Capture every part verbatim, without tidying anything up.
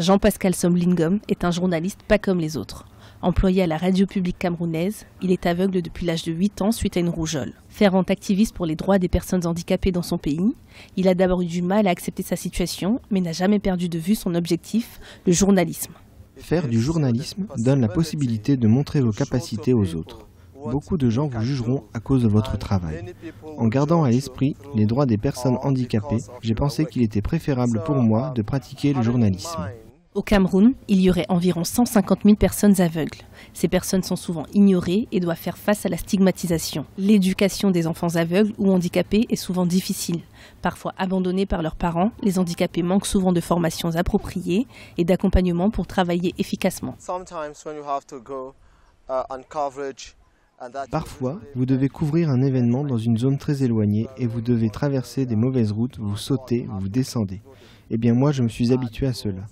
Jean-Pascal Somb Lingom est un journaliste pas comme les autres. Employé à la radio publique camerounaise, il est aveugle depuis l'âge de huit ans suite à une rougeole. Fervent activiste pour les droits des personnes handicapées dans son pays, il a d'abord eu du mal à accepter sa situation, mais n'a jamais perdu de vue son objectif, le journalisme. Faire du journalisme donne la possibilité de montrer vos capacités aux autres. Beaucoup de gens vous jugeront à cause de votre travail. En gardant à l'esprit les droits des personnes handicapées, j'ai pensé qu'il était préférable pour moi de pratiquer le journalisme. Au Cameroun, il y aurait environ cent cinquante mille personnes aveugles. Ces personnes sont souvent ignorées et doivent faire face à la stigmatisation. L'éducation des enfants aveugles ou handicapés est souvent difficile. Parfois abandonnés par leurs parents, les handicapés manquent souvent de formations appropriées et d'accompagnement pour travailler efficacement. Parfois, vous devez couvrir un événement dans une zone très éloignée et vous devez traverser des mauvaises routes, vous sautez, vous descendez. Eh bien moi, je me suis habitué à cela.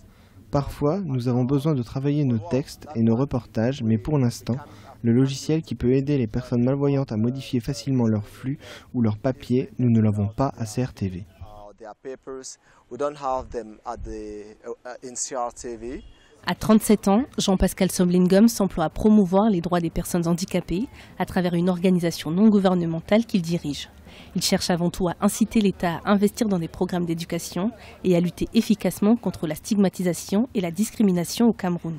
Parfois, nous avons besoin de travailler nos textes et nos reportages, mais pour l'instant, le logiciel qui peut aider les personnes malvoyantes à modifier facilement leur flux ou leur papier, nous ne l'avons pas à C R T V. À trente-sept ans, Jean-Pascal Somb Lingom s'emploie à promouvoir les droits des personnes handicapées à travers une organisation non gouvernementale qu'il dirige. Il cherche avant tout à inciter l'État à investir dans des programmes d'éducation et à lutter efficacement contre la stigmatisation et la discrimination au Cameroun.